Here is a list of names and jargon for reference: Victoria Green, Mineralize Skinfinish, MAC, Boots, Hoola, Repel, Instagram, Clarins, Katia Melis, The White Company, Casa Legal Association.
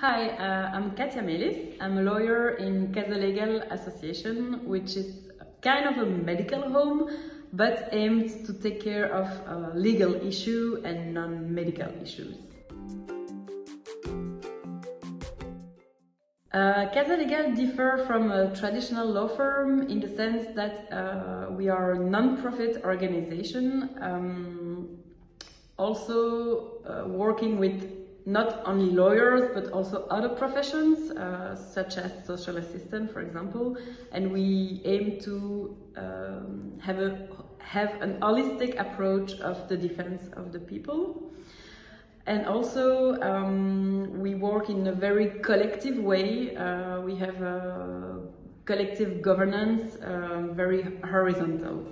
Hi, I'm Katia Melis. I'm a lawyer in Casa Legal Association, which is kind of a medical home, but aimed to take care of legal issues and non-medical issues. Casa Legal differs from a traditional law firm in the sense that we are a non-profit organization, also working with not only lawyers, but also other professions, such as social assistant, for example. And we aim to have an holistic approach of the defense of the people. And also, we work in a very collective way. We have a collective governance, very horizontal.